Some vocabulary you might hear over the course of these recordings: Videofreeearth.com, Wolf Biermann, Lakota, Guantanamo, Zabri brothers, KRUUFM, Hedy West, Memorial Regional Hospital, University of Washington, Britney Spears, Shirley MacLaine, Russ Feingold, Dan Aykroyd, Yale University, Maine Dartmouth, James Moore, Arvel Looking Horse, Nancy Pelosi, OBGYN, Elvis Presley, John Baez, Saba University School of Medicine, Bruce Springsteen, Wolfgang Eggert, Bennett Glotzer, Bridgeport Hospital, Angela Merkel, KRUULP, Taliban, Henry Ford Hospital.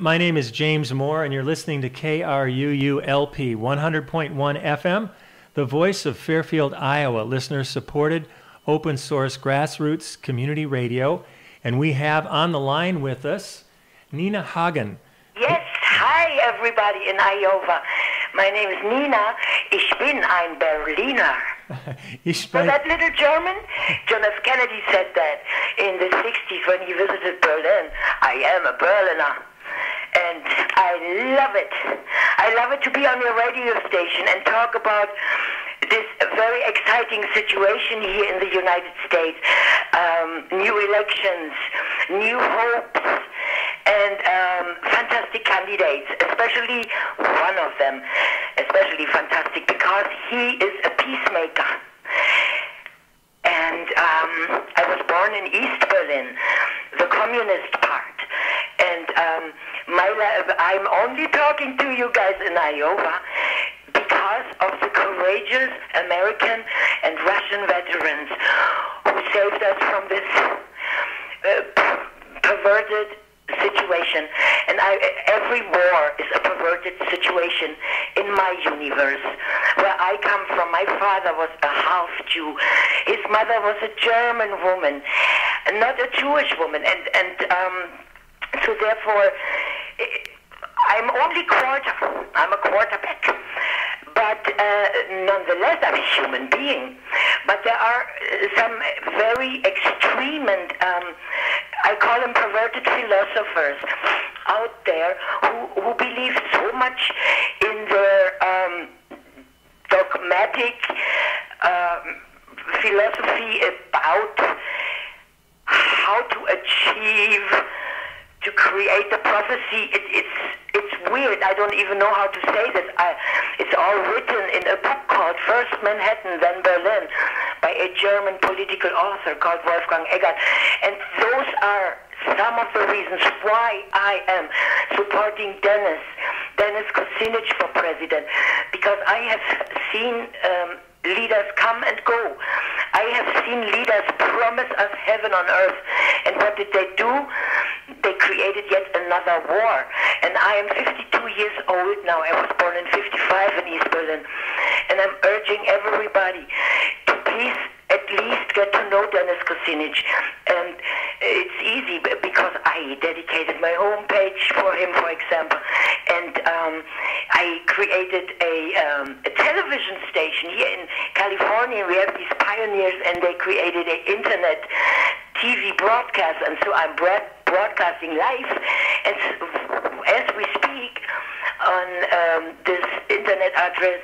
My name is James Moore, and you're listening to KRUULP 100.1 FM, the voice of Fairfield, Iowa, listener-supported, open-source, grassroots community radio. And we have on the line with us Nina Hagen. Yes, hi everybody in Iowa. My name is Nina. Ich bin ein Berliner. So that little German? John F. Kennedy said that in the 60s when he visited Berlin. I am a Berliner. And I love it. I love it to be on your radio station and talk about this very exciting situation here in the United States. New elections, new hopes, and fantastic candidates, especially one of them, especially fantastic because he is a peacemaker. And I was born in East Berlin, the communist part. And I'm only talking to you guys in Iowa because of the courageous American and Russian veterans who saved us from this perverted situation. And every war is a perverted situation in my universe. Where I come from, my father was a half-Jew. His mother was a German woman, not a Jewish woman. So therefore, I'm only quarter. I'm a quarterback. But nonetheless, I'm a human being. But there are some very extreme and I call them perverted philosophers out there who believe so much in their dogmatic philosophy about how to achieve, to create a prophecy. It's weird. I don't even know how to say this. It's all written in a book called First Manhattan, Then Berlin, by a German political author called Wolfgang Eggert. And those are some of the reasons why I am supporting Dennis Kucinich for president, because I have seen leaders come and go. I have seen leaders promise us heaven on earth. And what did they do? They created yet another war. And I am 52 years old now. I was born in 55 in East Berlin. And I'm urging everybody to please at least get to know Dennis Kucinich. And it's easy because I dedicated my homepage for him, for example. And I created a television station here in California. We have these pioneers, and they created an internet TV broadcast. And so I'm broadcasting live as we speak on this internet address,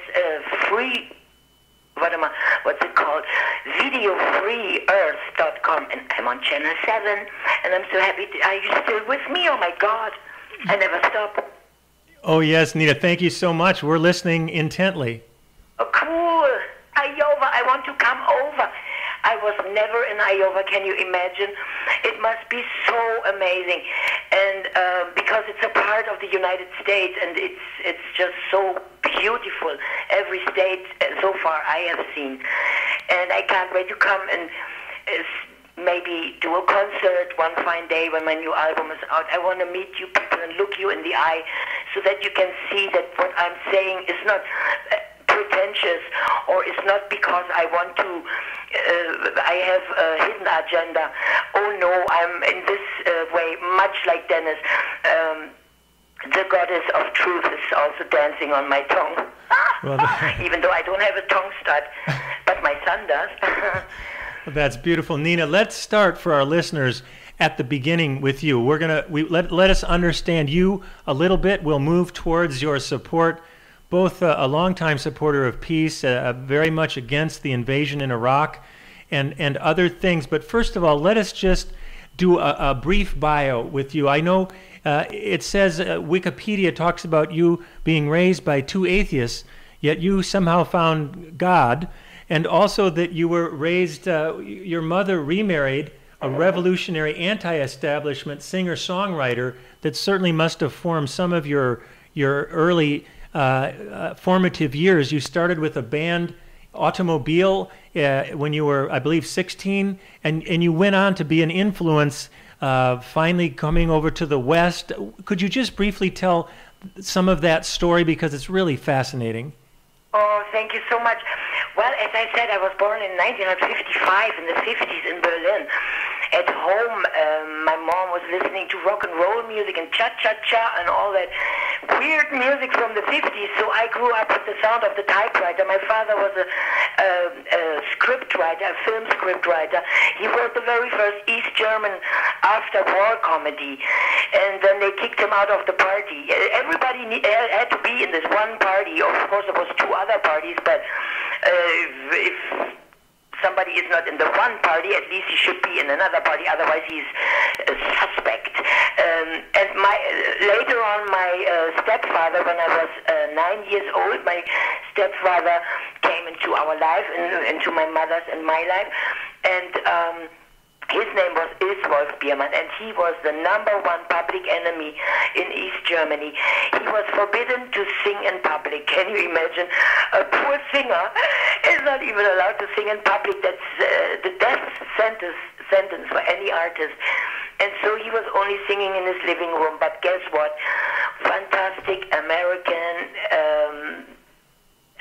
what's it called? Videofreeearth.com, and I'm on Channel 7, and I'm so happy. Are you still with me? Oh my God, I never stop. Oh yes, Nina, thank you so much. We're listening intently. Oh cool, Iowa, I want to come over. I was never in Iowa, can you imagine? It must be so amazing, and because it's a part of the United States, and it's just so beautiful, every state so far I have seen. And I can't wait to come and maybe do a concert one fine day when my new album is out. I want to meet you people and look you in the eye so that you can see that what I'm saying is not pretentious, or it's not because I want to, I have a hidden agenda. Oh no, I'm in this way, much like Dennis. The goddess of truth is also dancing on my tongue. Well, even though I don't have a tongue stud, but my son does. Well, that's beautiful. Nina, let's start for our listeners at the beginning with you. We're gonna, let us understand you a little bit. We'll move towards your support. Both a longtime supporter of peace, very much against the invasion in Iraq, and other things. But first of all, let us just do a brief bio with you. I know it says Wikipedia talks about you being raised by two atheists, yet you somehow found God, and also that you were raised, your mother remarried a revolutionary anti-establishment singer-songwriter that certainly must have formed some of your early formative years. You started with a band, Automobile, when you were, I believe, 16, and you went on to be an influence finally coming over to the West. Could you just briefly tell some of that story, because it's really fascinating? Oh, thank you so much. Well, as I said, I was born in 1955, in the 50s in Berlin. At home, my mom was listening to rock and roll music and cha-cha-cha and all that weird music from the 50s. So I grew up with the sound of the typewriter. My father was a scriptwriter, a film scriptwriter. He wrote the very first East German after-war comedy. And then they kicked him out of the party. Everybody had to be in this one party. Of course, there was two other parties, but if somebody is not in the one party, at least he should be in another party, otherwise he's a suspect. And later on, my stepfather, when I was 9 years old, my stepfather came into our life, into my mother's and my life, and his name is Wolf Biermann, and he was the #1 public enemy in East Germany. He was forbidden to sing in public. Can you imagine? A poor singer is not even allowed to sing in public. That's the death sentence for any artist. And so he was only singing in his living room. But guess what? Fantastic American,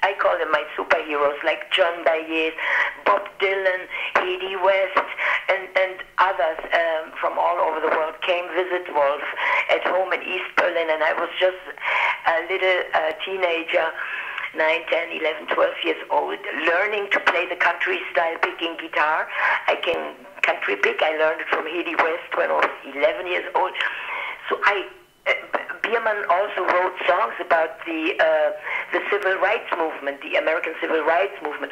I call them my superheroes, like John Baez, Bob Dylan, Hedy West, and others from all over the world came visit Wolf at home in East Berlin. And I was just a little teenager, 9, 10, 11, 12 years old, learning to play the country-style picking guitar. I can country pick. I learned it from Hedy West when I was 11 years old. So Biermann also wrote songs about the civil rights movement, the American civil rights movement.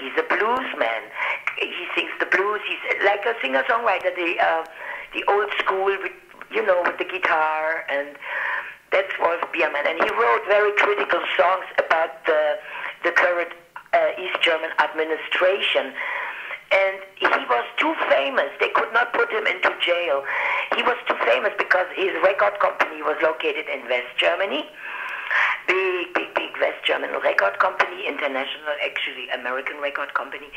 He's a blues man. He sings the blues. He's like a singer-songwriter, the old school, with, you know, with the guitar, and that's Wolf Biermann. And he wrote very critical songs about the current East German administration. And he was too famous. They could not put him into jail. He was too famous because his record company was located in West Germany. Big, big, big West German record company, international, actually, American record company.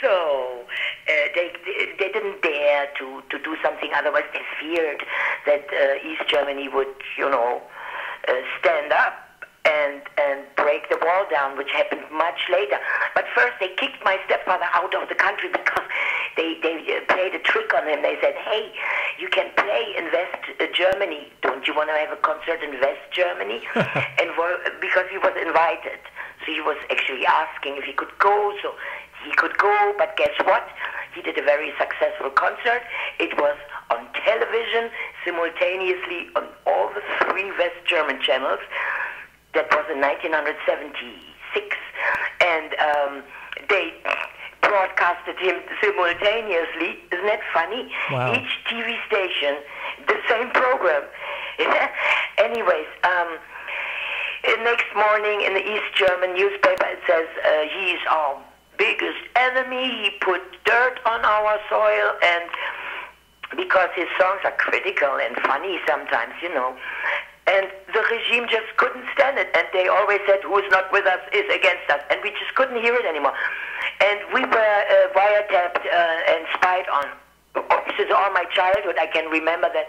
So they didn't dare to do something. Otherwise, they feared that East Germany would, you know, stand up and break the wall down, which happened much later. But first they kicked my stepfather out of the country because they played a trick on him. They said, hey, you can play in West Germany. Don't you want to have a concert in West Germany? And because he was invited. So he was actually asking if he could go. So he could go, but guess what? He did a very successful concert. It was on television, simultaneously on all the 3 West German channels. That was in 1976, and they broadcasted him simultaneously. Isn't that funny? Wow. Each TV station, the same program. Anyways, next morning in the East German newspaper, it says, he is our biggest enemy, he put dirt on our soil, and because his songs are critical and funny sometimes, you know, and the regime just couldn't stand it. And they always said, who is not with us is against us. And we just couldn't hear it anymore. And we were wiretapped and spied on. This is all my childhood. I can remember that.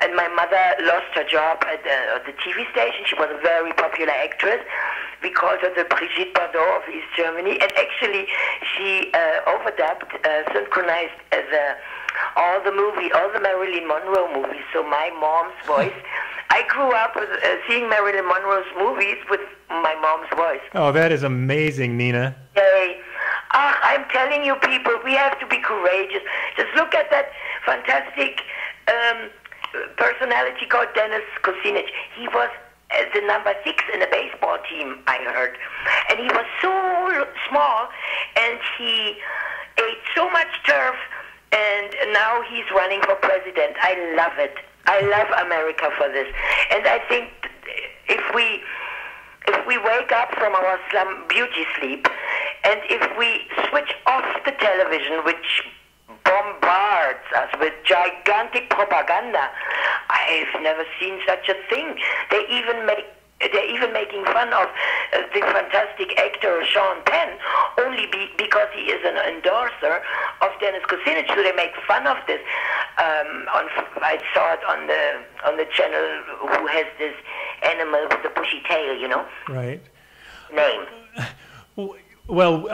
And my mother lost her job at the TV station. She was a very popular actress. We called her the Brigitte Bardot of East Germany. And actually, she overdubbed, synchronized all the movie, all the Marilyn Monroe movies. So my mom's voice. I grew up with, seeing Marilyn Monroe's movies with my mom's voice. Oh, that is amazing, Nina. Hey, I'm telling you, people, we have to be courageous. Just look at that fantastic personality called Dennis Kucinich. He was the number 6 in the baseball team, I heard. And he was so small, and he ate so much turf, and now he's running for president. I love it. I love America for this. And I think if we wake up from our beauty sleep, and if we switch off the television, which bombards us with gigantic propaganda, I've never seen such a thing. They even make They're even making fun of the fantastic actor Sean Penn only because he is an endorser of Dennis Kucinich. So they make fun of this. I saw it on the channel who has this animal with the bushy tail, you know? Right. Name. Well,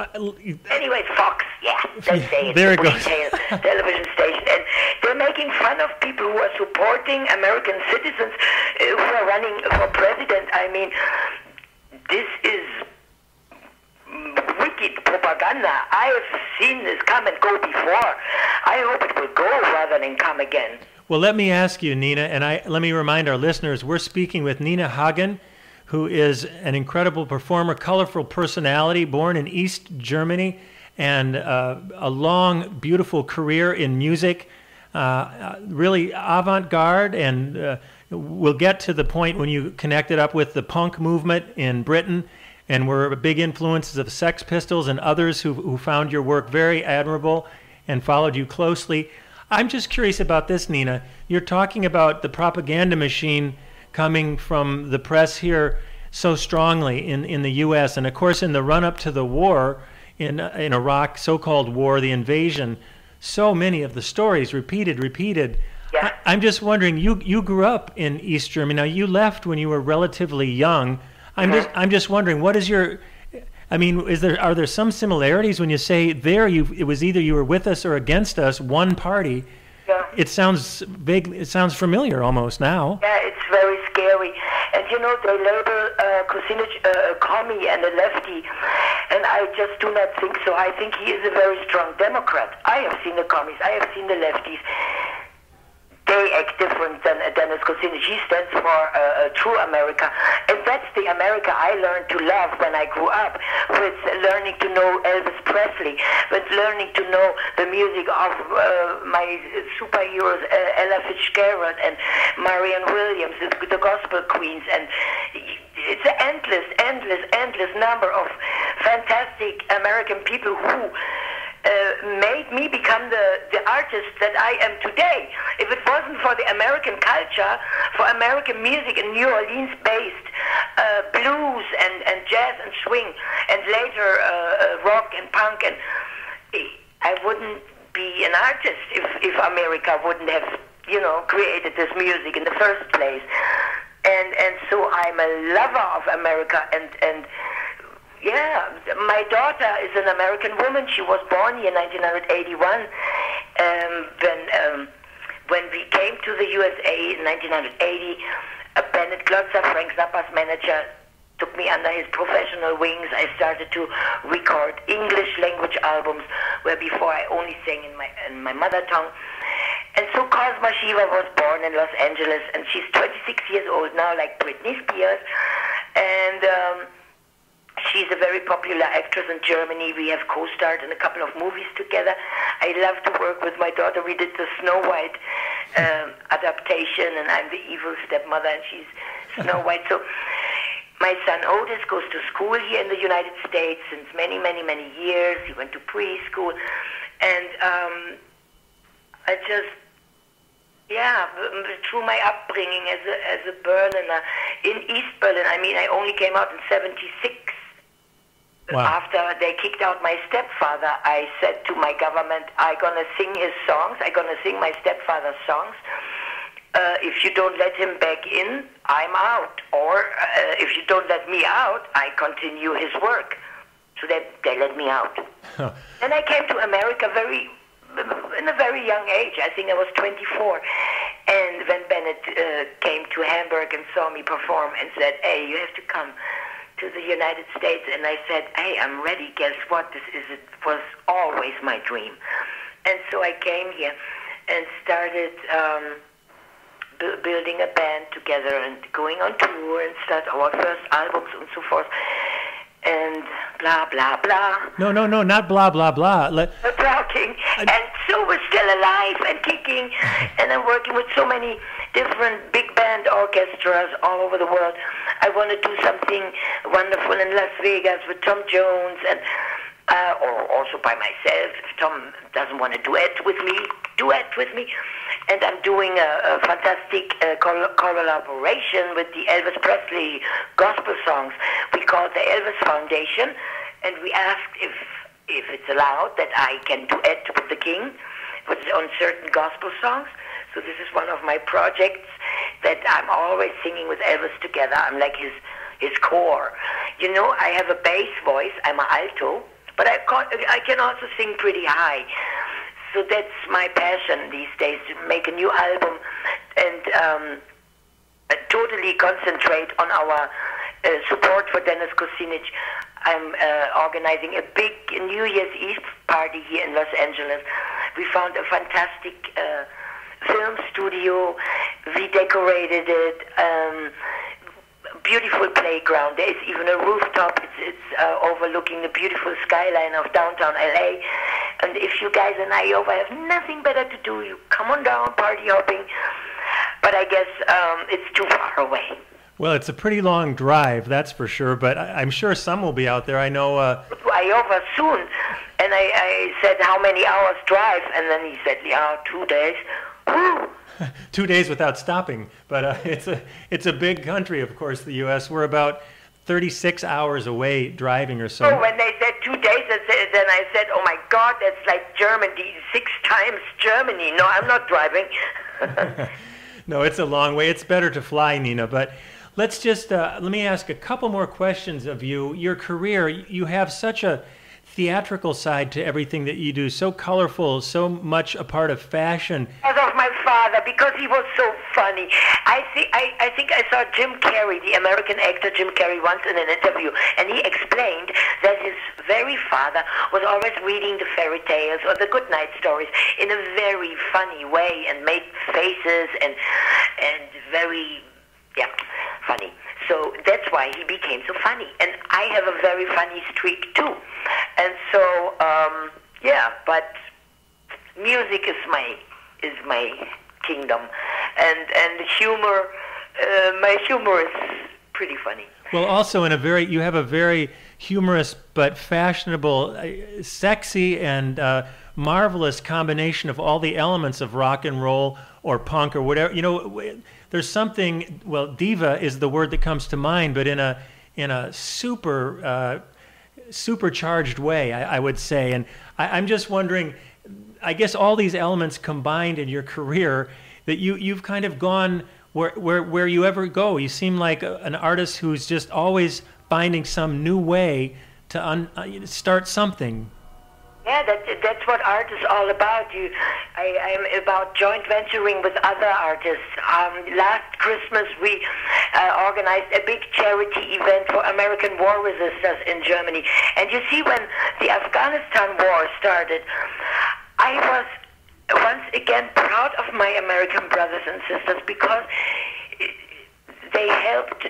anyway, Fox, yeah, they say it's a bushy-tailed television station, and they're making fun of people who are supporting American citizens who are running for president. I mean, this is wicked propaganda. I have seen this come and go before. I hope it will go rather than come again. Well, let me ask you, Nina, and let me remind our listeners, we're speaking with Nina Hagen, who is an incredible performer, colorful personality, born in East Germany, and a long, beautiful career in music, really avant-garde, and we'll get to the point when you connected up with the punk movement in Britain, and were big influences of Sex Pistols and others who found your work very admirable and followed you closely. I'm just curious about this, Nina. You're talking about the propaganda machine coming from the press here so strongly in the U.S. And of course, in the run-up to the war in Iraq, so-called war, the invasion, so many of the stories repeated. Yeah. I'm just wondering, you grew up in East Germany. Now, you left when you were relatively young. I'm just wondering, what is your? I mean, are there some similarities when you say it was either you were with us or against us, one party? Yeah. It sounds vaguely. It sounds familiar almost now. Yeah, it's very scary. And you know, they label Kucinich a commie and a lefty, and I just do not think so. I think he is a very strong Democrat. I have seen the commies. I have seen the lefties. They act different than Dennis Kucinich. He stands for a true America. And that's the America I learned to love when I grew up, with learning to know Elvis Presley, with learning to know the music of my superheroes, Ella Fitzgerald and Marianne Williams, the gospel queens. And it's an endless, endless, endless number of fantastic American people who made me become the artist that I am today. If it wasn't for the American culture, for American music and New Orleans-based blues and jazz and swing, and later rock and punk, and I wouldn't be an artist if America wouldn't have, you know, created this music in the first place. And so I'm a lover of America, and yeah, my daughter is an American woman. She was born here in 1981. When we came to the USA in 1980, Bennett Glotzer, Frank Zappa's manager, took me under his professional wings. I started to record English language albums, where before I only sang in my mother tongue. And so Cosma Shiva was born in Los Angeles, and she's 26 years old now, like Britney Spears. And she's a very popular actress in Germany. We have co-starred in a couple of movies together. I love to work with my daughter. We did the Snow White adaptation, and I'm the evil stepmother, and she's Snow White. So my son Otis goes to school here in the United States since many, many, many years. He went to preschool, and I just... yeah, through my upbringing as a Berliner, in East Berlin, I mean, I only came out in 1976. Wow. After they kicked out my stepfather, I said to my government, I'm going to sing his songs, I'm going to sing my stepfather's songs. If you don't let him back in, I'm out. Or if you don't let me out, I continue his work. So they let me out. Then I came to America in a very young age. I think I was 24. And when Bennett came to Hamburg and saw me perform and said, hey, you have to come to the United States. And I said, hey, I'm ready. Guess what? It was always my dream. And so I came here and started building a band together and going on tour and start our first albums and so forth. And blah, blah, blah. No, not blah, blah, blah. We're talking. And so we're still alive and kicking. And I'm working with so many different big band orchestras all over the world. I want to do something wonderful in Las Vegas with Tom Jones, and or also by myself if Tom doesn't want to duet with me. duet with me, and I'm doing a fantastic collaboration with the Elvis Presley gospel songs. We call it the Elvis Foundation, and we asked if it's allowed that I can duet with the King on certain gospel songs. So this is one of my projects that I'm always singing with Elvis together. I'm like his core. You know, I have a bass voice. I'm an alto, but I can also sing pretty high. So that's my passion these days, to make a new album and totally concentrate on our support for Dennis Kucinich. I'm organizing a big New Year's Eve party here in Los Angeles. We found a fantastic film studio. We decorated it. Beautiful playground. There is even a rooftop. It's overlooking the beautiful skyline of downtown LA. And if you guys in Iowa have nothing better to do, you come on down party hopping. But I guess it's too far away. Well, it's a pretty long drive, that's for sure. But I'm sure some will be out there. I know. Iowa soon, and I said, "How many hours drive?" And then he said, "Yeah, 2 days." Woo! 2 days without stopping, but it's a big country, of course, the U.S. We're about 36 hours away driving or so. Oh, when they said 2 days, then I said, oh my God, that's like Germany, 6 times Germany. No, I'm not driving. No, it's a long way. It's better to fly, Nina, but let's just, let me ask a couple more questions of you. Your career, you have such a theatrical side to everything that you do, so colorful, so much a part of fashion. As of my father, because he was so funny. I think I saw Jim Carrey, the American actor Jim Carrey, once in an interview, and he explained that his very father was always reading the fairy tales or the good night stories in a very funny way and made faces and very, yeah, funny. So that's why he became so funny. And I have a very funny streak, too. And so, yeah, but music is my kingdom. And humor, my humor is pretty funny. Well, also, you have a very humorous but fashionable, sexy and marvelous combination of all the elements of rock and roll or punk or whatever. You know, there's something, well, diva is the word that comes to mind, but in a super supercharged way, I would say. And I'm just wondering, I guess all these elements combined in your career, that you've kind of gone where you ever go. You seem like an artist who's just always finding some new way to start something. Yeah, that's what art is all about. I'm about joint venturing with other artists. Last Christmas, we organized a big charity event for American war resistors in Germany. And you see, when the Afghanistan war started, I was once again proud of my American brothers and sisters because they helped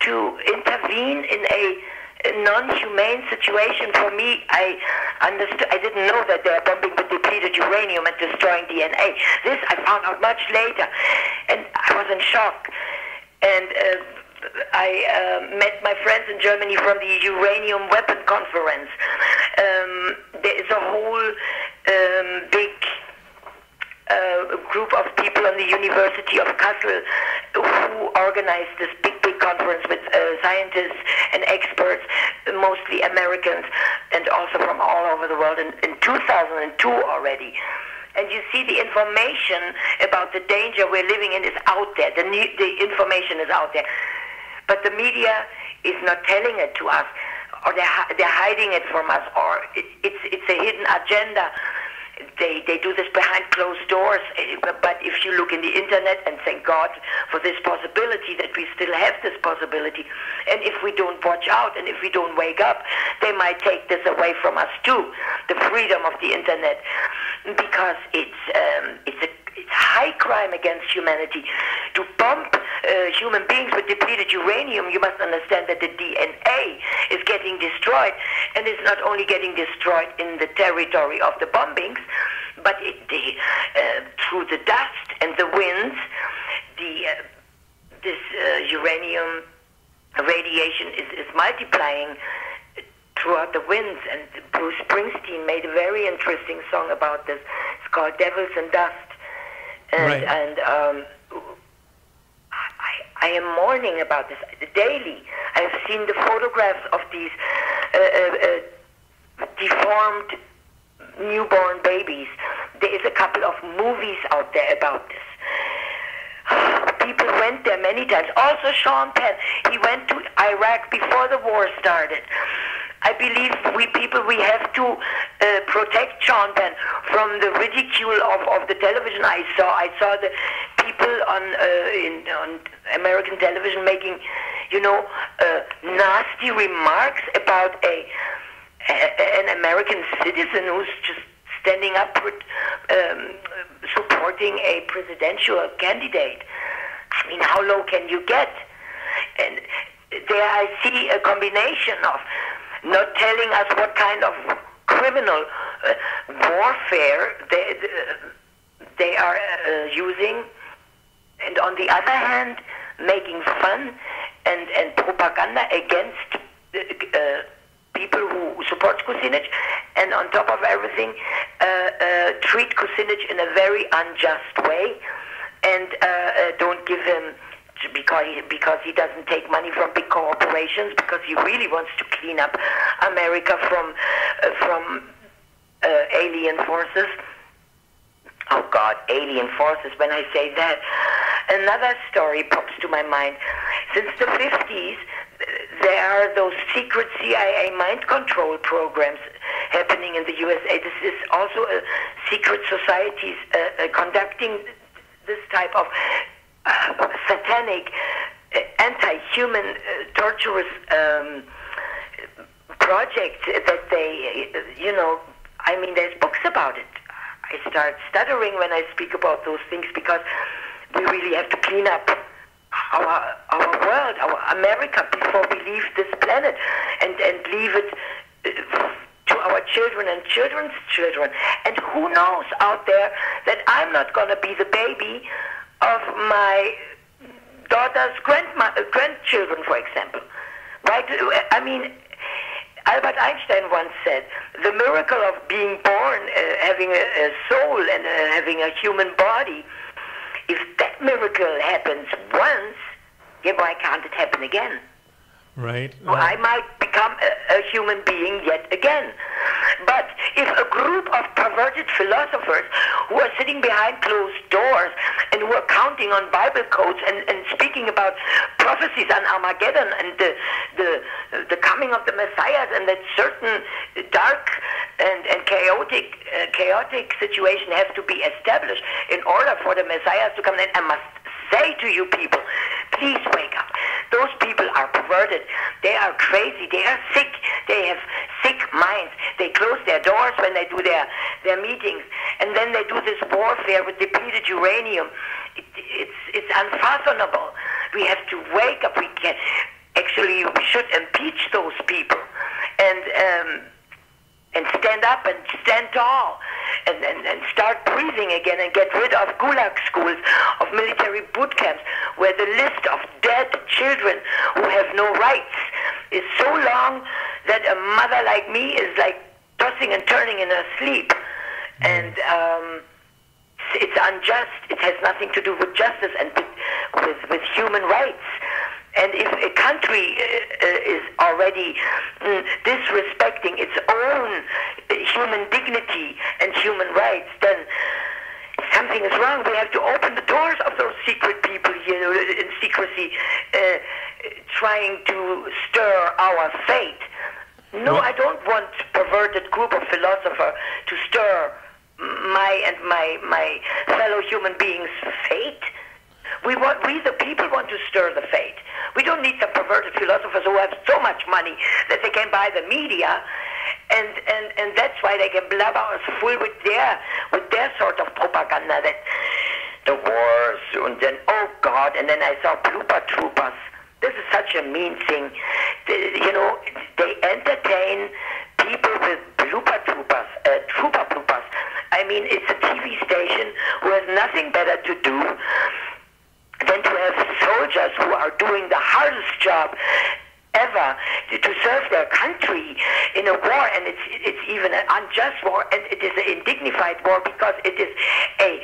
to intervene in a non-humane situation. For me, I understood. I didn't know that they are bombing with depleted uranium and destroying DNA. This I found out much later, and I was in shock. And I met my friends in Germany from the Uranium Weapon Conference. There is a whole big group of people on the University of Kassel who organized this big conference with scientists and experts, mostly Americans and also from all over the world in 2002 already. And you see, the information about the danger we're living in is out there. The information is out there. But the media is not telling it to us, or they're hiding it from us, or it's a hidden agenda. They do this behind closed doors, but if you look in the internet, and thank God for this possibility that we still have this possibility, and if we don't watch out and if we don't wake up, they might take this away from us too, the freedom of the internet, because it's high crime against humanity to bomb human beings with depleted uranium. You must understand that the DNA is getting destroyed, and it's not only getting destroyed in the territory of the bombings, but through the dust and the winds, this uranium radiation is multiplying throughout the winds. And Bruce Springsteen made a very interesting song about this. It's called Devils and Dust. And, right. And I am mourning about this daily. I have seen the photographs of these deformed newborn babies. There is a couple of movies out there about this. People went there many times. Also Sean Penn, he went to Iraq before the war started. I believe we have to protect Sean Penn from the ridicule of the television. I saw the people on American television making, you know, nasty remarks about an American citizen who's just standing up for supporting a presidential candidate. I mean, how low can you get? And there I see a combination of not telling us what kind of criminal warfare they are using, and on the other hand, making fun and propaganda against people who support Kucinich, and on top of everything, treat Kucinich in a very unjust way, and don't give him, because he doesn't take money from big corporations, because he really wants to clean up America from alien forces. Oh God, alien forces, when I say that. Another story pops to my mind. Since the 50s, there are those secret CIA mind control programs happening in the USA. This is also secret societies conducting this type of satanic, anti-human, torturous projects that they, you know, I mean, there's books about it. I start stuttering when I speak about those things, because we really have to clean up our world, our America, before we leave this planet, and leave it to our children and children's children. And who knows out there that I'm not going to be the baby of my daughter's grandchildren, for example, right? I mean, Albert Einstein once said, the miracle of being born, having a soul and having a human body, if that miracle happens once, yeah, why can't it happen again? Right. Well, I might become a human being yet again. But if a group of perverted philosophers who are sitting behind closed doors and who are counting on Bible codes and speaking about prophecies on Armageddon and the coming of the Messiah and that certain dark and chaotic situation has to be established in order for the Messiah to come, then I must say to you people, please wake up. Those people are perverted. They are crazy. They are sick. They have sick minds. They close their doors when they do their meetings, and then they do this warfare with depleted uranium. It's unfathomable. We have to wake up. We should impeach those people, and stand up and stand tall and start breathing again, and get rid of gulag schools, of military boot camps, where the list of dead children who have no rights is so long that a mother like me is like tossing and turning in her sleep. And it's unjust. It has nothing to do with justice and with human rights. And if a country is already disrespecting its own human dignity and human rights, then something is wrong. We have to open the doors of those secret people, you know, in secrecy, trying to stir our fate. No, I don't want a perverted group of philosophers to stir my fellow human beings' fate. We the people want to stir the fate. We don't need some perverted philosophers who have so much money that they can buy the media, and that's why they can blabber us full with their sort of propaganda, that the wars, and then, oh God, and then I saw blooper troopers. This is such a mean thing. You know, they entertain people with blooper troopers, trooper bloopers. I mean, it's a TV station who has nothing better to do than to have soldiers who are doing the hardest job ever to serve their country in a war, and it's even an unjust war, and it is an undignified war, because it is a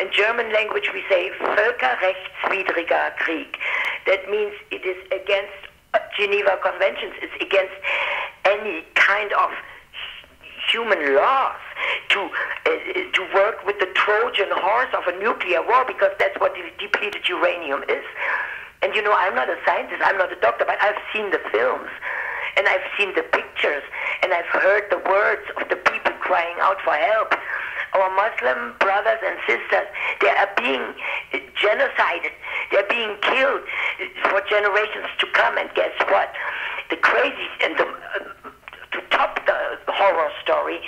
in German language we say völkerrechtswidriger Krieg. That means it is against Geneva Conventions, it's against any kind of human laws to work with the Trojan horse of a nuclear war, because that's what depleted uranium is. And you know, I'm not a scientist, I'm not a doctor, but I've seen the films, and I've seen the pictures, and I've heard the words of the people crying out for help. Our Muslim brothers and sisters, they are being genocided, they're being killed for generations to come, and guess what? The crazy, and to top the horror story,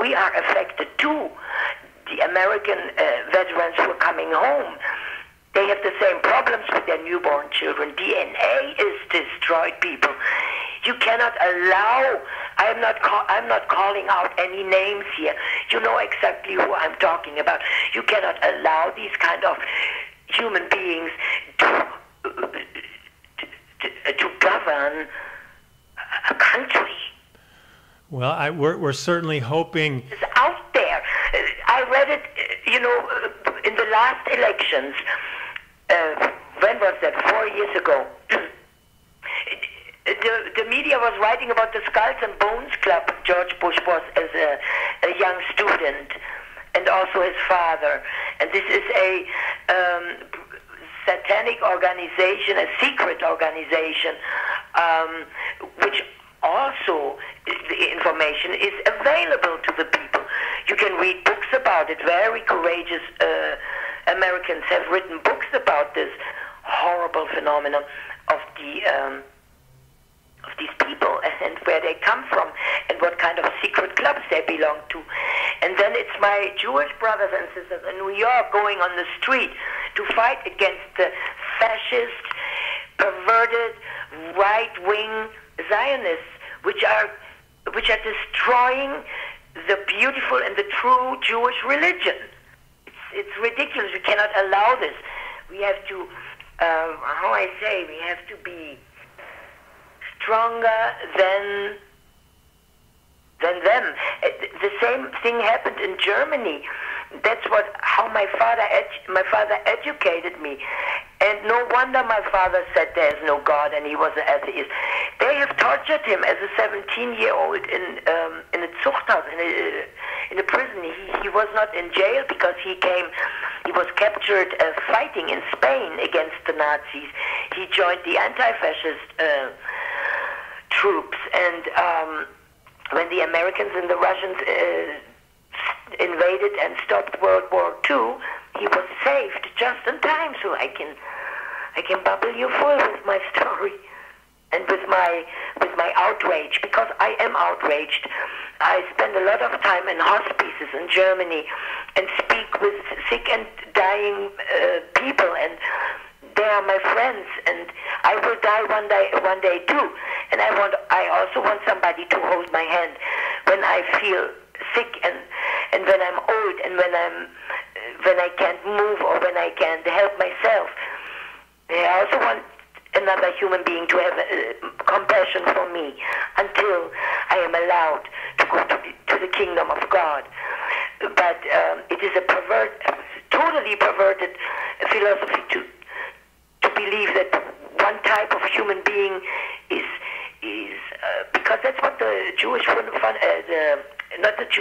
we are affected too. The American veterans who are coming home, they have the same problems with their newborn children. DNA is destroyed, people. You cannot allow, I'm not calling out any names here. You know exactly who I'm talking about. You cannot allow these kind of human beings to govern a country. Well, we're certainly hoping... It's out there. I read it, you know, in the last elections. When was that? 4 years ago. The media was writing about the Skulls and Bones Club George Bush was as a young student, and also his father. And this is a satanic organization, a secret organization, which also the information is available to the people. You can read books about it. Very courageous Americans have written books about this horrible phenomenon of these people, and where they come from, and what kind of secret clubs they belong to. And then it's my Jewish brothers and sisters in New York going on the street to fight against the fascist, perverted, right-wing Zionists, which are destroying the beautiful and the true Jewish religion. It's ridiculous. We cannot allow this. We have to, we have to be stronger than them. The same thing happened in Germany. That's how my father educated me. And no wonder my father said there's no God and he was an atheist. They have tortured him as a 17-year-old in a Zuchthaus, in a prison. He was not in jail because he was captured fighting in Spain against the Nazis. He joined the anti-fascist troops, and when the Americans and the Russians invaded and stopped World War II, he was saved just in time. So I can bubble you full with my story and with my outrage, because I am outraged. I spend a lot of time in hospices in Germany and speak with sick and dying people, and they are my friends, and I will die one day too. And I also want somebody to hold my hand when I feel sick, and when I'm old, and when I can't move, or when I can't help myself. I also want another human being to have compassion for me until I am allowed to go to the kingdom of God. But it is a totally perverted philosophy to believe that one type of human being is because that's what the Jewish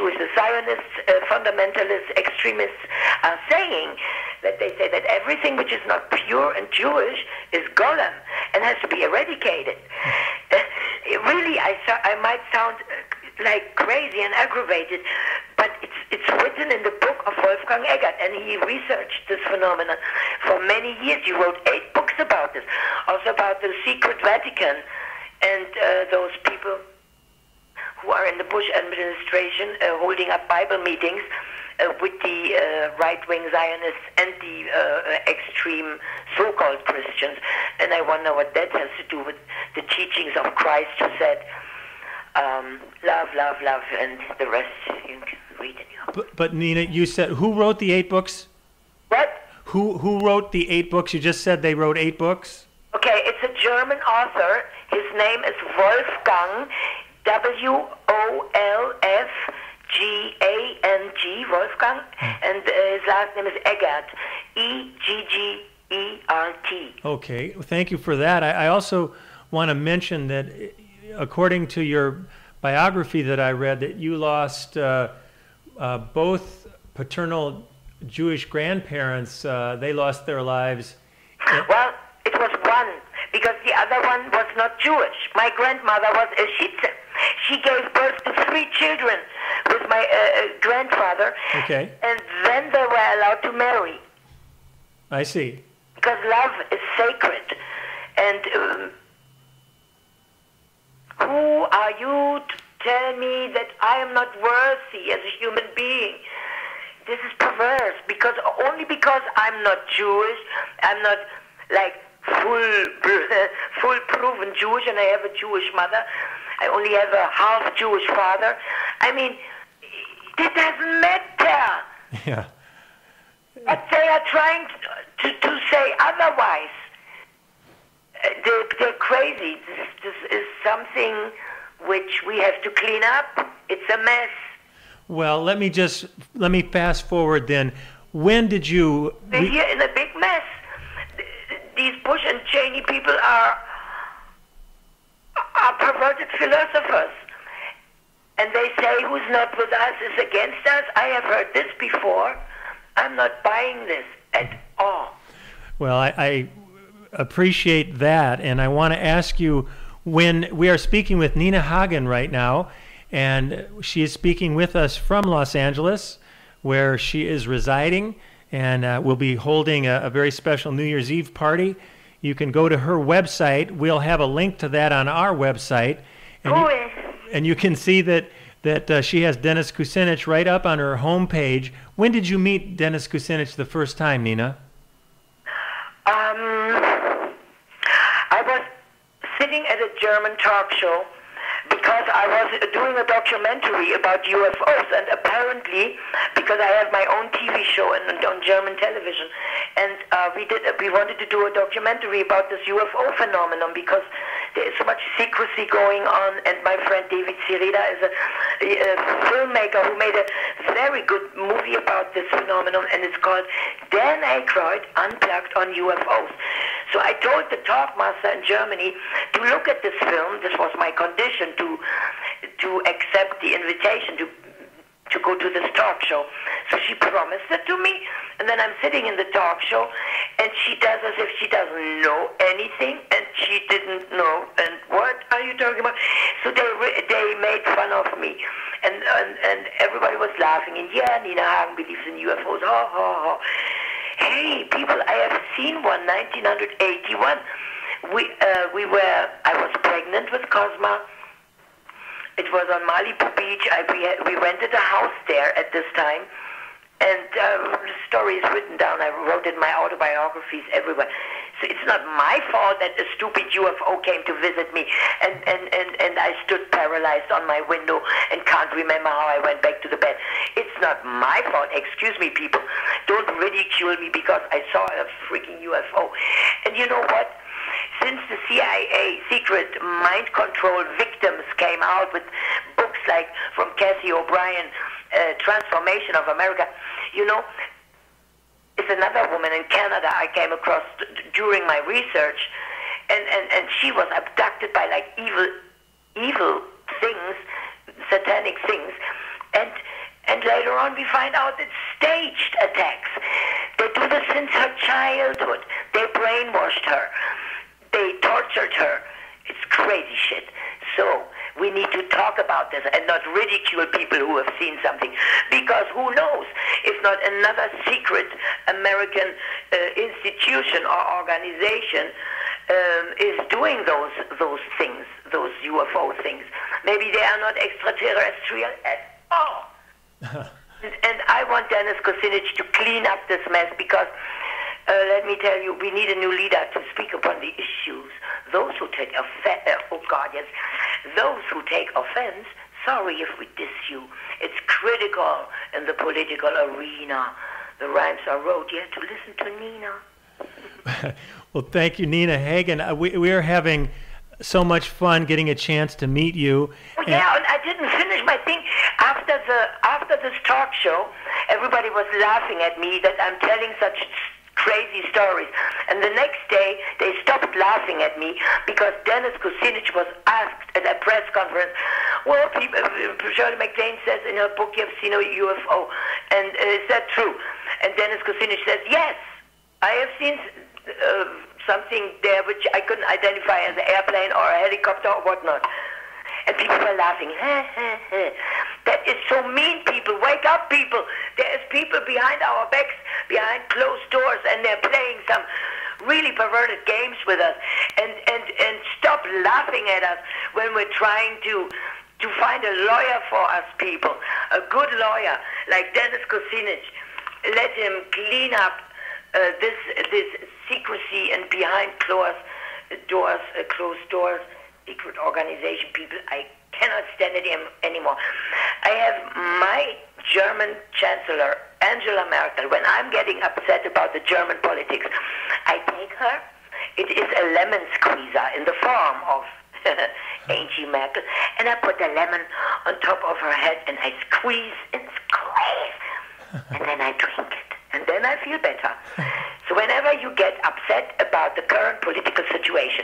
the Zionists, fundamentalists, extremists are saying, that they say that everything which is not pure and Jewish is golem and has to be eradicated. Really, I might sound like crazy and aggravated, but it's written in the book of Wolfgang Eggert, and he researched this phenomenon for many years. He wrote 8 books about this, also about the secret Vatican and those people who are in the Bush administration holding up Bible meetings with the right-wing Zionists and the extreme so-called Christians. And I wonder what that has to do with the teachings of Christ, who said, love, love, love, and the rest you can read in your book. But Nina, you said, who wrote the 8 books? What? Who wrote the 8 books? You just said they wrote 8 books? Okay, it's a German author. His name is Wolfgang, W-O-L-F-G-A-N-G, Wolfgang, and his last name is Eggert, E-G-G-E-R-T. Okay, thank you for that. I also want to mention that, according to your biography that I read, that you lost both paternal Jewish grandparents. They lost their lives. Well, it was one, because the other one was not Jewish. My grandmother was a Schitze. She gave birth to three children with my grandfather, okay, and then they were allowed to marry. I see. Because love is sacred, and who are you to tell me that I am not worthy as a human being? This is perverse, because only because I'm not Jewish, I'm not like full proven Jewish, and I have a Jewish mother, I only have a half Jewish father. I mean, it doesn't matter. Yeah. But they are trying to say otherwise. They're crazy. This is something which we have to clean up. It's a mess. Well, let me fast forward then. When did you? They're here in a big mess. These Bush and Cheney people are perverted philosophers, and they say who's not with us is against us. I have heard this before. I'm not buying this at all. Well, I appreciate that, and I want to ask you, when we are speaking with Nina Hagen right now, and she is speaking with us from Los Angeles, where she is residing, and will be holding a very special New Year's Eve party. You can go to her website. We'll have a link to that on our website. And you can see that she has Dennis Kucinich right up on her homepage. When did you meet Dennis Kucinich the first time, Nina? I was sitting at a German talk show, because I was doing a documentary about UFOs, and apparently, because I have my own TV show on German television, and we wanted to do a documentary about this UFO phenomenon, because there is so much secrecy going on, and my friend David Sereda is a filmmaker who made a very good movie about this phenomenon, and it's called Dan Aykroyd, Unplugged on UFOs. So I told the talkmaster in Germany to look at this film. This was my condition to accept the invitation to go to this talk show. So she promised it to me, and then I'm sitting in the talk show, and she does as if she doesn't know anything, and she didn't know, and what are you talking about? So they made fun of me, and everybody was laughing, and yeah, Nina Hagen believes in UFOs, ha, ha, ha. Hey, people, I have seen one, 1981. I was pregnant with Cosma. It was on Malibu Beach. We rented a house there at this time, and the story is written down. I wrote it in my autobiographies everywhere. So it's not my fault that a stupid UFO came to visit me, and I stood paralyzed on my window and can't remember how I went back to the bed. It's not my fault. Excuse me, people. Don't ridicule me because I saw a freaking UFO. And you know what? Since the CIA secret mind control victims came out with books like from Cathy O'Brien, Transformation of America, you know, it's another woman in Canada I came across during my research, and she was abducted by like evil things, satanic things, and later on we find out it's staged attacks. They do this since her childhood. They brainwashed her. They tortured her. It's crazy shit. So we need to talk about this and not ridicule people who have seen something, because who knows if not another secret American institution or organization is doing those things, those UFO things. Maybe they are not extraterrestrial at all. And I want Dennis Kucinich to clean up this mess, because let me tell you, we need a new leader to speak upon the issues. Those who take offense, oh God, yes, those who take offense, sorry if we diss you. It's critical in the political arena. The rhymes are road, you have to listen to Nina. Well, thank you, Nina Hagen. We are having so much fun getting a chance to meet you. Well, yeah, and I didn't finish my thing. After this talk show, everybody was laughing at me that I'm telling such crazy stories. And the next day, they stopped laughing at me because Dennis Kucinich was asked at a press conference, well, Shirley MacLaine says in her book, you have seen a UFO. And is that true? And Dennis Kucinich says, yes, I have seen something there which I couldn't identify as an airplane or a helicopter or whatnot. And people were laughing. That is so mean, people. Wake up, people. There is people behind our backs, behind closed doors, and they're playing some really perverted games with us. And stop laughing at us when we're trying to find a lawyer for us, people. A good lawyer like Dennis Kucinich. Let him clean up this secrecy and behind closed doors, secret organization people. I cannot stand it anymore. I have my German Chancellor, Angela Merkel. When I'm getting upset about the German politics, I take her. It is a lemon squeezer in the form of Angie Merkel, and I put a lemon on top of her head, and I squeeze and squeeze, and then I drink it. And then I feel better. So whenever you get upset about the current political situation,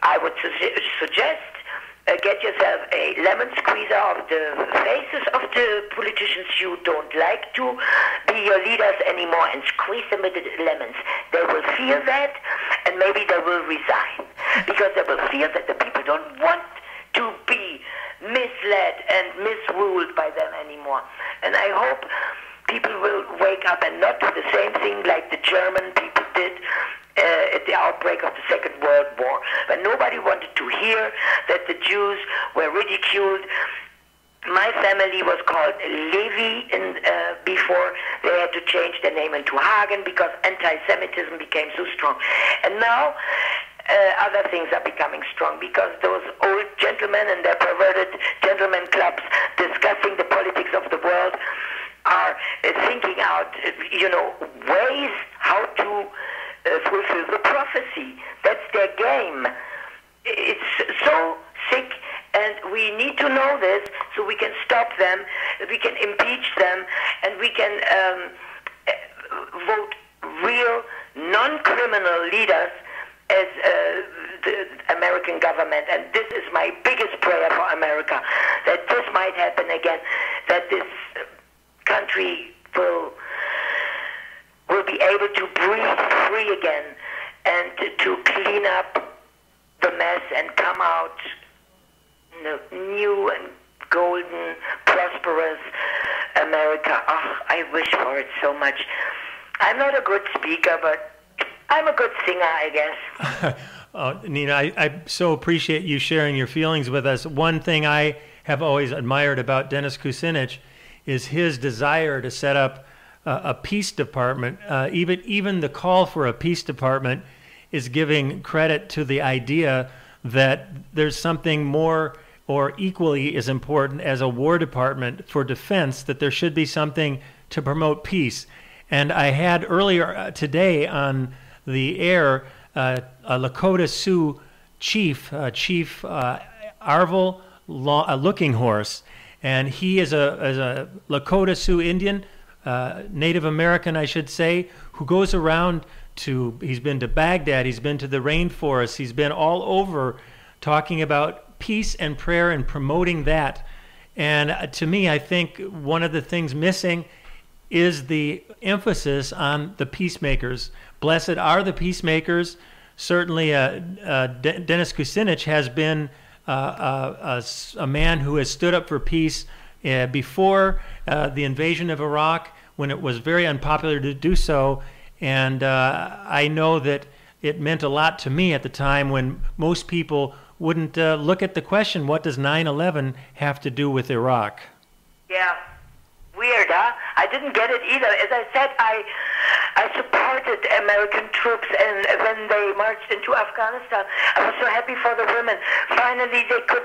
I would suggest get yourself a lemon squeezer of the faces of the politicians you don't like to be your leaders anymore, and squeeze them with the lemons. They will feel that, and maybe they will resign, because they will feel that the people don't want to be misled and misruled by them anymore. And I hope people will wake up and not do the same thing like the German people did at the outbreak of the Second World War, when nobody wanted to hear that the Jews were ridiculed. My family was called Levi before they had to change their name into Hagen because anti-Semitism became so strong. And now other things are becoming strong because those old gentlemen and their perverted gentlemen clubs discussing the politics of the world are thinking out, ways how to fulfill the prophecy. That's their game. It's so sick, and we need to know this so we can stop them, we can impeach them, and we can vote real non-criminal leaders as the American government. And this is my biggest prayer for America, that this might happen again, that this country will be able to breathe free again and to clean up the mess and come out new and golden, prosperous America. Oh, I wish for it so much. I'm not a good speaker, but I'm a good singer, I guess. Nina, I so appreciate you sharing your feelings with us. One thing I have always admired about Dennis Kucinich is his desire to set up a peace department. Even the call for a peace department is giving credit to the idea that there's something more or equally as important as a war department for defense, that there should be something to promote peace. And I had earlier today on the air a Lakota Sioux chief, Chief Arvel Looking Horse. And he is a Lakota Sioux Indian, Native American, I should say, who goes around he's been to Baghdad, he's been to the rainforest, he's been all over talking about peace and prayer and promoting that. And to me, I think one of the things missing is the emphasis on the peacemakers. Blessed are the peacemakers. Certainly, Dennis Kucinich has been a man who has stood up for peace before the invasion of Iraq, when it was very unpopular to do so. And I know that it meant a lot to me at the time when most people wouldn't look at the question, what does 9/11 have to do with Iraq? Yeah, weird, huh? I didn't get it either. As I said, I supported American troops, and when they marched into Afghanistan, I was so happy for the women. Finally, they could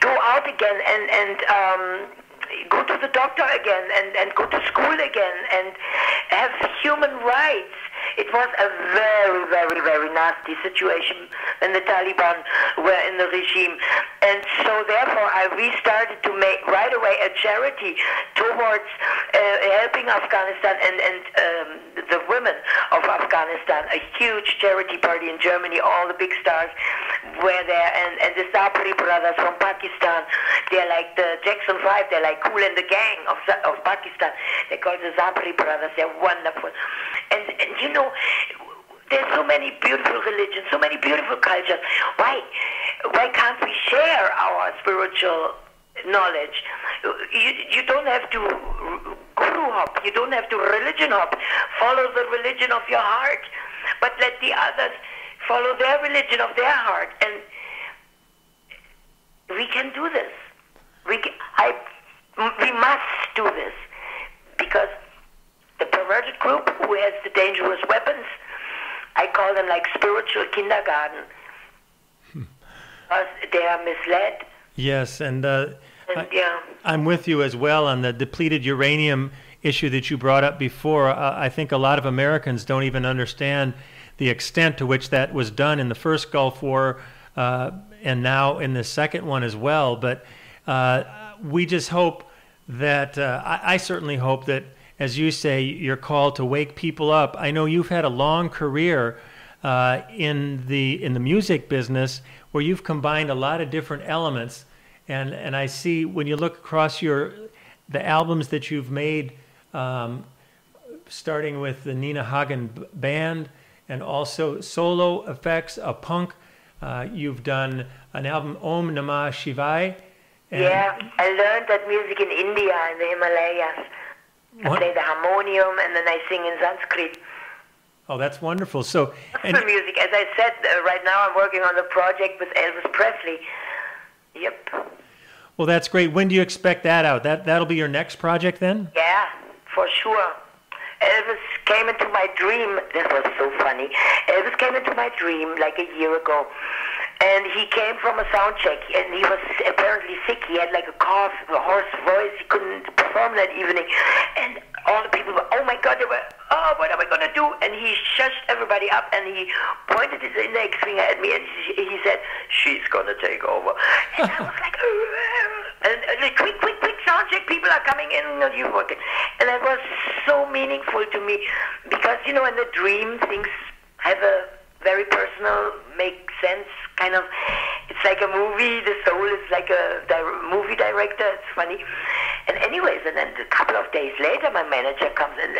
go out again and go to the doctor again and go to school again and have human rights. It was a very, very, very nasty situation when the Taliban were in the regime. And so therefore I restarted to make right away a charity towards helping Afghanistan and the women of Afghanistan, a huge charity party in Germany. All the big stars were there, and the Zabri brothers from Pakistan, they're like the Jackson 5, they're like Kool and the Gang of Pakistan. They're called the Zabri brothers, they're wonderful. And you know, there's so many beautiful religions, so many beautiful cultures. Why can't we share our spiritual knowledge? You don't have to guru hop, you don't have to religion hop. Follow the religion of your heart, but let the others follow their religion of their heart. And we can do this. We must do this, because the perverted group who has the dangerous weapons, I call them like spiritual kindergarten, because they are misled. Yes, I'm with you as well on the depleted uranium issue that you brought up before. I think a lot of Americans don't even understand the extent to which that was done in the first Gulf War and now in the second one as well. But we just hope that, I certainly hope that, as you say, you're called to wake people up. I know you've had a long career in the music business, where you've combined a lot of different elements, and I see when you look across the albums that you've made, starting with the Nina Hagen band, and also solo effects, a punk. You've done an album, Om Namah Shivaya. Yeah, I learned that music in India, in the Himalayas. I play the harmonium, and then I sing in Sanskrit. Oh, that's wonderful. So, gospel music, as I said, right now I'm working on a project with Elvis Presley. Yep. Well, that's great. When do you expect that out? That'll be your next project then? Yeah, for sure. Elvis came into my dream. This was so funny. Elvis came into my dream like a year ago, and he came from a sound check, and he was apparently sick. He had like a cough, a hoarse voice. He couldn't perform that evening, and all the people were, oh my God, they were, oh, what am I going to do? And he shushed everybody up, and he pointed his index finger at me, and he said, she's going to take over. And I was like, and quick, quick, quick, sound check, people are coming in, you working. And that was so meaningful to me, because, you know, in the dream, things have a very personal, make sense, kind of, it's like a movie, the soul is like a movie director, it's funny. And anyways, and then a couple of days later, my manager comes and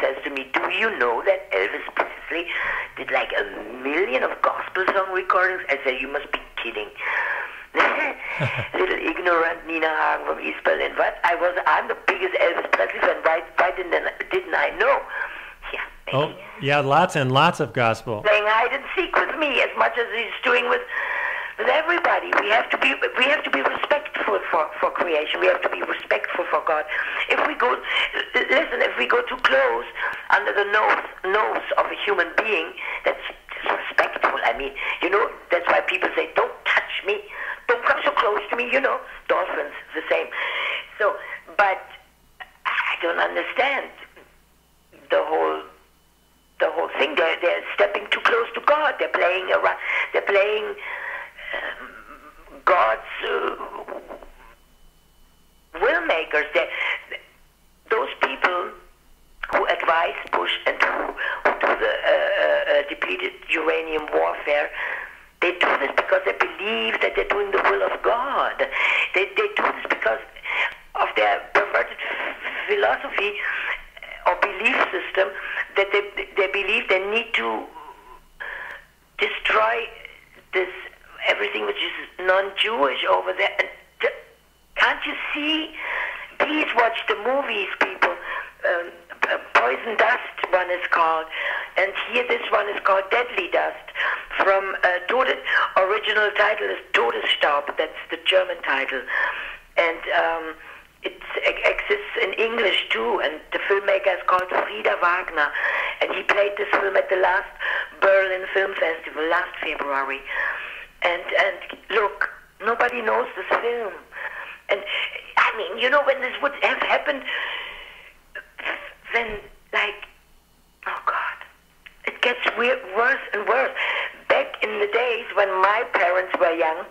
says to me, do you know that Elvis Presley did like 1 million of gospel song recordings? I said, you must be kidding. Little ignorant Nina Hagen from East Berlin. But I'm the biggest Elvis Presley fan. Why didn't I know? Yeah. Maybe. Oh, yeah, lots and lots of gospel. Playing hide and seek with me as much as he's doing with everybody. We have to be respectful for creation. We have to be respectful for God. If we go too close under the nose of a human being, that's disrespectful. I mean, you know, that's why people say, don't touch me. Don't come so close to me, you know. Dolphins, the same. So, but I don't understand the whole thing. They're stepping too close to God. They're playing around. They're playing God's will makers. Those people who advise Bush and who do the depleted uranium warfare. They do this because they believe that they're doing the will of God. They do this because of their perverted philosophy or belief system, that they believe they need to destroy this everything which is non-Jewish over there. And can't you see? Please watch the movies, people. Poison Dust, one is called, and here this one is called Deadly Dust. From original title is Todesstaub. That's the German title, and it exists in English too. And the filmmaker is called Frieda Wagner, and he played this film at the last Berlin Film Festival last February. And look, nobody knows this film. And I mean, you know, when this would have happened, then like, oh God, gets worse and worse. Back in the days when my parents were young,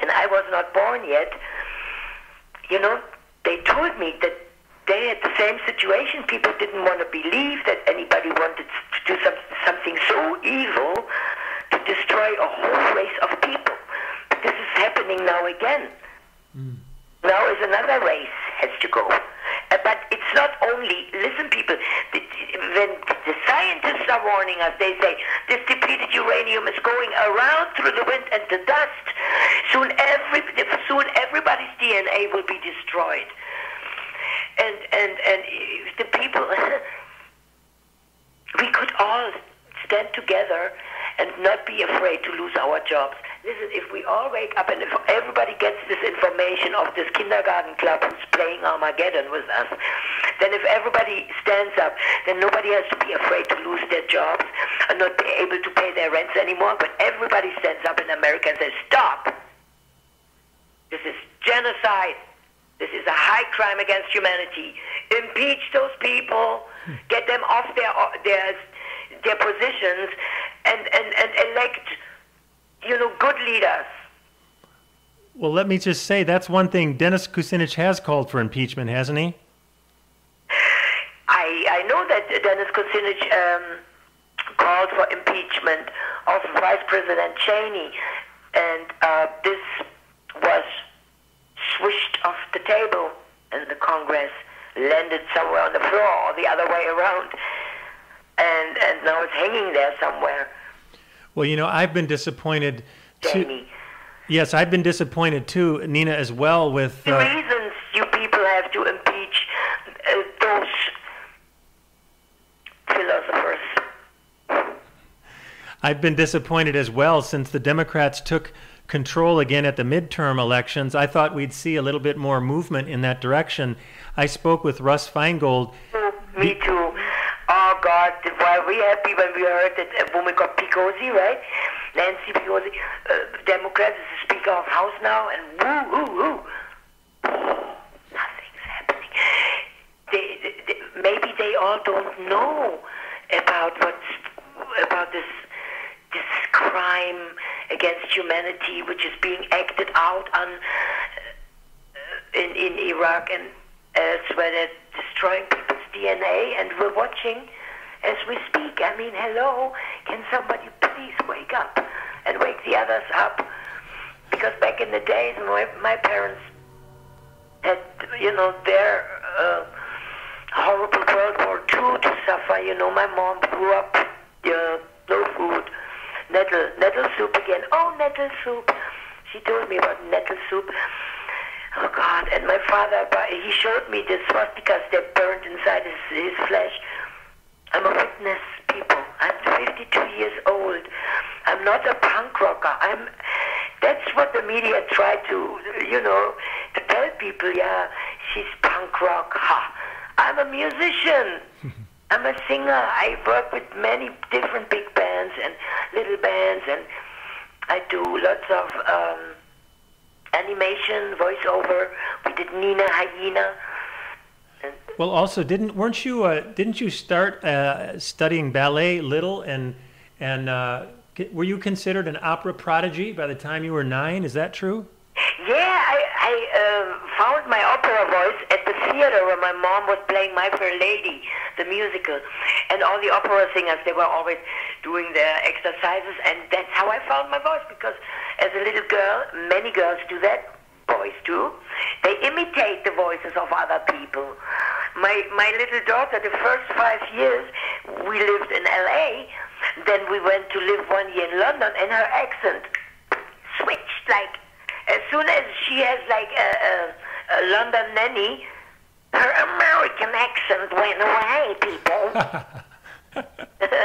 and I was not born yet, you know, they told me that they had the same situation. People didn't want to believe that anybody wanted to do something so evil to destroy a whole race of people. But this is happening now again. Mm. Now is another race has to go. But it's not only, listen people, when the scientists are warning us, they say this depleted uranium is going around through the wind and the dust. Soon everybody's DNA will be destroyed. And if the people, we could all stand together and not be afraid to lose our jobs. Listen, if we all wake up and if everybody gets this information of this kindergarten club who's playing Armageddon with us, then if everybody stands up, then nobody has to be afraid to lose their jobs and not be able to pay their rents anymore. But everybody stands up in America and says, stop! This is genocide. This is a high crime against humanity. Impeach those people. Get them off their positions and elect, you know, good leaders. Well, let me just say, that's one thing. Dennis Kucinich has called for impeachment, hasn't he? I know that Dennis Kucinich called for impeachment of Vice President Cheney, and this was swished off the table and the Congress landed somewhere on the floor or the other way around, and now it's hanging there somewhere. Well, you know, I've been disappointed too. Yes, I've been disappointed too, Nina, as well, with the reasons you people have to impeach those philosophers. I've been disappointed as well since the Democrats took control again at the midterm elections. I thought we'd see a little bit more movement in that direction. I spoke with Russ Feingold. Me too. Oh, God, were we happy when we heard that a woman called Pelosi, right? Nancy Pelosi, Democrat, is the Speaker of House now, and nothing's happening. Maybe they all don't know about this crime against humanity, which is being acted out on in Iraq and elsewhere. They're destroying people's DNA, and we're watching as we speak. I mean, hello, can somebody please wake up and wake the others up? Because back in the days, my parents had, you know, their horrible World War II to suffer. You know, my mom grew up no food. Nettle soup again. Oh, nettle soup. She told me about nettle soup. Oh, God. And my father, he showed me the swastikas that burned inside his flesh. I'm a witness, people. I'm 52 years old. I'm not a punk rocker. That's what the media tried to, you know, to tell people, yeah, she's punk rock. Ha. I'm a musician. I'm a singer. I work with many different big bands and little bands, and I do lots of animation, voiceover. We did Nina Hagen. Well, also, didn't you start studying ballet little, and were you considered an opera prodigy by the time you were 9? Is that true? Yeah, I found my opera voice at the theater where my mom was playing My Fair Lady, the musical. And all the opera singers, they were always doing their exercises, and that's how I found my voice, because as a little girl, many girls do that, boys too. They imitate the voices of other people. My little daughter, the first 5 years, we lived in LA, then we went to live 1 year in London, and her accent switched, like, as soon as she has like a London nanny, her American accent went away, people.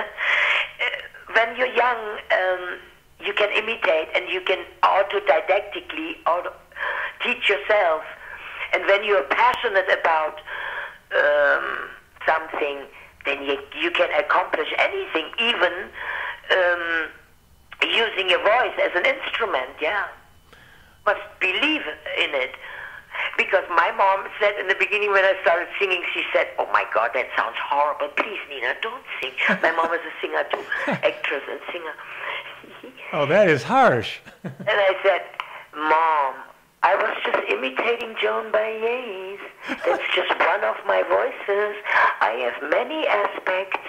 When you're young, you can imitate and you can autodidactically teach yourself. And when you're passionate about something, then you can accomplish anything, even using your voice as an instrument, yeah. Must believe in it. Because my mom said in the beginning when I started singing, she said, "Oh my God, that sounds horrible. Please, Nina, don't sing." My mom is a singer too, actress and singer. Oh, that is harsh. And I said, "Mom, I was just imitating John Baez. That's just one of my voices. I have many aspects.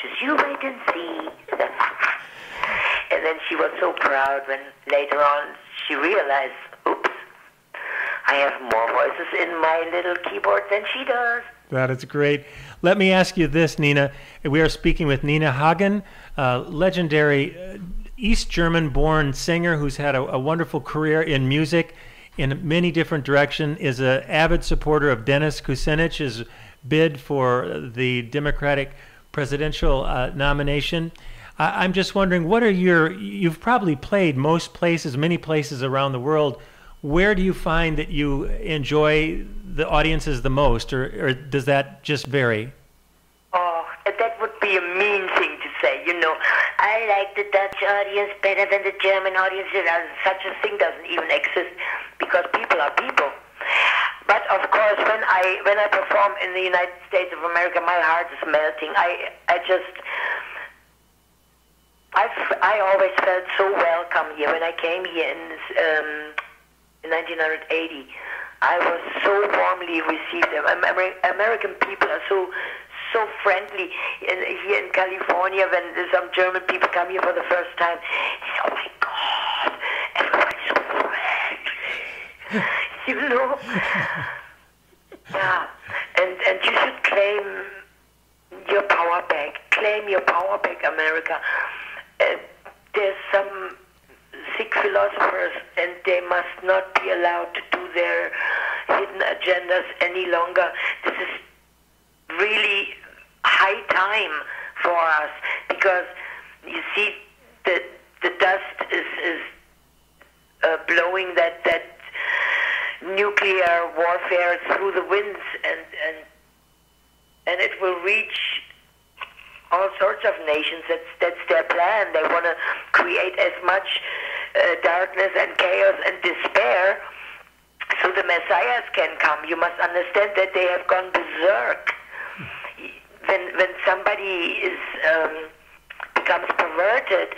Just you wait and see." And then she was so proud when later on she realized, oops, I have more voices in my little keyboard than she does. That is great. Let me ask you this, Nina. We are speaking with Nina Hagen, a legendary East German-born singer who's had a wonderful career in music in many different directions, is an avid supporter of Dennis Kucinich's bid for the Democratic presidential nomination. I'm just wondering, what are your, you've probably played most places, many places around the world. Where do you find that you enjoy the audiences the most, or does that just vary? Oh, that would be a mean thing to say, you know. I like the Dutch audience better than the German audience. Such a thing doesn't even exist because people are people. But of course, when I perform in the United States of America, my heart is melting. I always felt so welcome here. When I came here in 1980, I was so warmly received. American people are so friendly. And here in California, when some German people come here for the first time, oh my God, everybody's so friendly, you know. Yeah, and you should claim your power back, America. There's some sick philosophers, and they must not be allowed to do their hidden agendas any longer. This is really high time for us, because you see the dust is blowing that nuclear warfare through the winds, and it will reach all sorts of nations. That's their plan. They want to create as much darkness and chaos and despair so the messiahs can come. You must understand that they have gone berserk. When somebody is becomes perverted,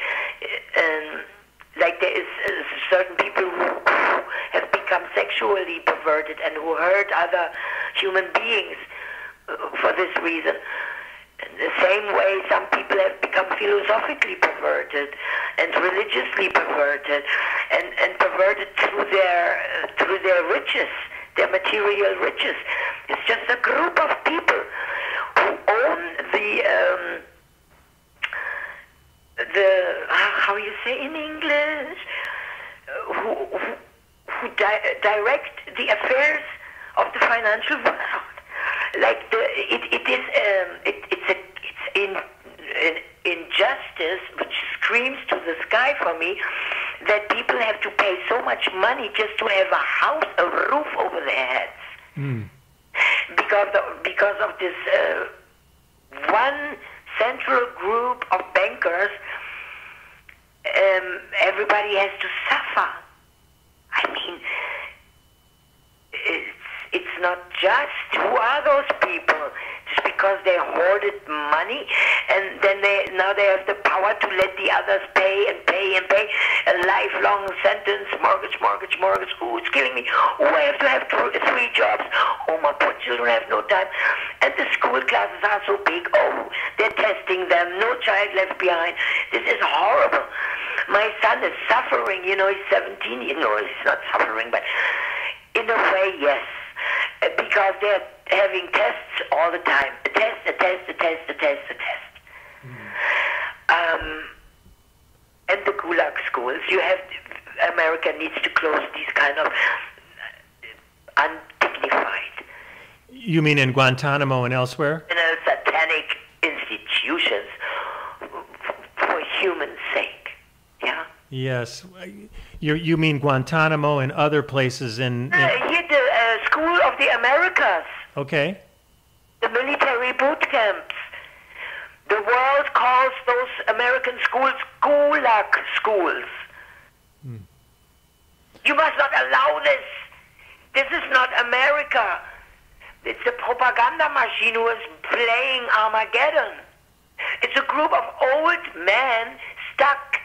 like there is certain people who have become sexually perverted and who hurt other human beings for this reason. The same way some people have become philosophically perverted and religiously perverted, and perverted through their riches, their material riches. It's just a group of people who own the how you say in English, who direct the affairs of the financial world. Like it's an injustice which screams to the sky for me that people have to pay so much money just to have a house, a roof over their heads, because of this one central group of bankers. Everybody has to suffer. I mean, it's not just. Who are those people? Just because they hoarded money, and then now they have the power to let the others pay and pay and pay a lifelong sentence, mortgage. Ooh, it's killing me. Ooh, I have to have three jobs. Oh, my poor children have no time. And the school classes are so big. Oh, they're testing them. No child left behind. This is horrible. My son is suffering. You know, he's 17. You know, he's not suffering, but in a way, yes. Because they're having tests all the time. A test. And the gulag schools. America needs to close these kind of undignified. You mean in Guantanamo and elsewhere? In a satanic institutions for human sake, yeah? Yes. You mean Guantanamo and other places in School of the Americas. Okay. The military boot camps. The world calls those American schools gulag schools. You must not allow this. This is not America. It's a propaganda machine who is playing Armageddon. It's a group of old men stuck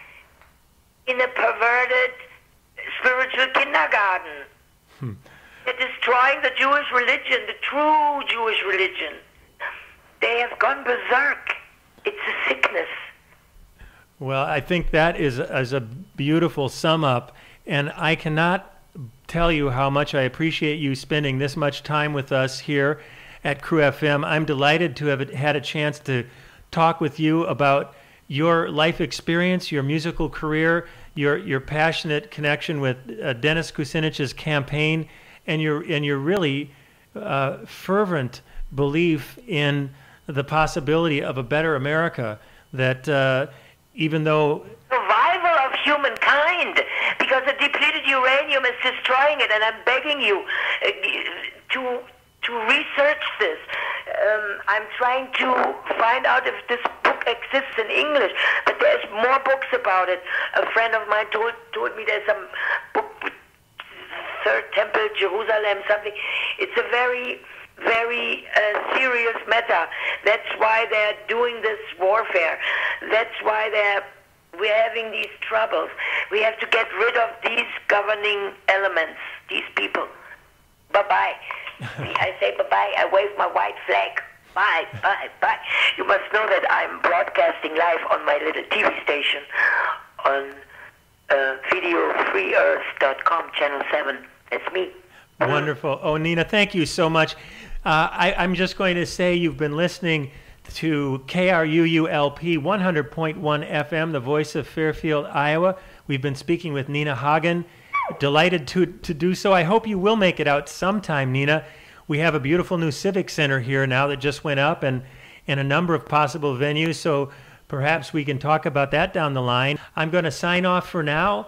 in a perverted spiritual kindergarten. They're destroying the Jewish religion, the true Jewish religion. They have gone berserk. It's a sickness. Well, I think that is a beautiful sum up, and I cannot tell you how much I appreciate you spending this much time with us here at KRUUFM. I'm delighted to have had a chance to talk with you about your life experience, your musical career, your passionate connection with Dennis Kucinich's campaign, and your really fervent belief in the possibility of a better America. That even though survival of humankind, because the depleted uranium is destroying it, and I'm begging you to research this. I'm trying to find out if this book exists in English, but there's more books about it. A friend of mine told me there's some book, Third Temple, Jerusalem, something. It's a very, very serious matter. That's why they're doing this warfare. That's why we're having these troubles. We have to get rid of these governing elements, these people. Bye-bye. I say bye-bye, I wave my white flag. Bye, bye, bye. You must know that I'm broadcasting live on my little TV station on Videofreeearth.com, Channel 7. That's me. Wonderful. Oh, Nina, thank you so much. I'm just going to say you've been listening to KRUULP 100.1 FM, the voice of Fairfield, Iowa. We've been speaking with Nina Hagen. Delighted to do so. I hope you will make it out sometime, Nina. We have a beautiful new civic center here now that just went up, and a number of possible venues, so perhaps we can talk about that down the line. I'm going to sign off for now